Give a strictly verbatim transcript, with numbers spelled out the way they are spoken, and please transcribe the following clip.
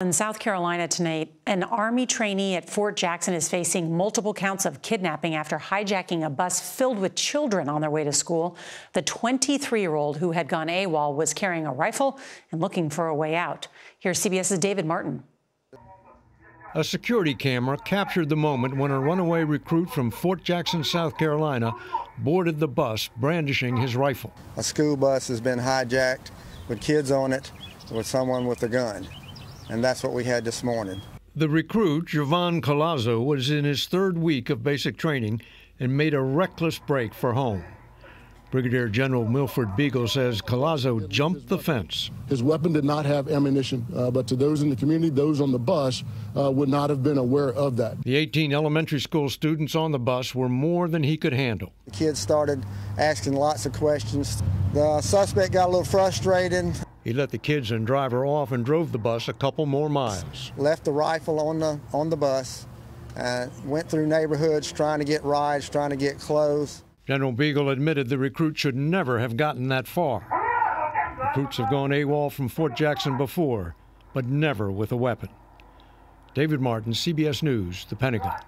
In South Carolina tonight, an Army trainee at Fort Jackson is facing multiple counts of kidnapping after hijacking a bus filled with children on their way to school. The twenty-three-year-old who had gone AWOL was carrying a rifle and looking for a way out. Here's C B S's David Martin. A security camera captured the moment when a runaway recruit from Fort Jackson, South Carolina, boarded the bus brandishing his rifle. A school bus has been hijacked with kids on it with someone with a gun. And that's what we had this morning. The recruit, Jovan Colazzo, was in his third week of basic training and made a reckless break for home. Brigadier General Milford Beagle says Colazzo jumped the fence. His weapon did not have ammunition, uh, but to those in the community, those on the bus uh, would not have been aware of that. The eighteen elementary school students on the bus were more than he could handle. The kids started asking lots of questions. The suspect got a little frustrated. He let the kids and driver off and drove the bus a couple more miles. Left the rifle on the on the bus, uh, went through neighborhoods trying to get rides, trying to get clothes. General Beagle admitted the recruit should never have gotten that far. Recruits have gone AWOL from Fort Jackson before, but never with a weapon. David Martin, C B S News, The Pentagon.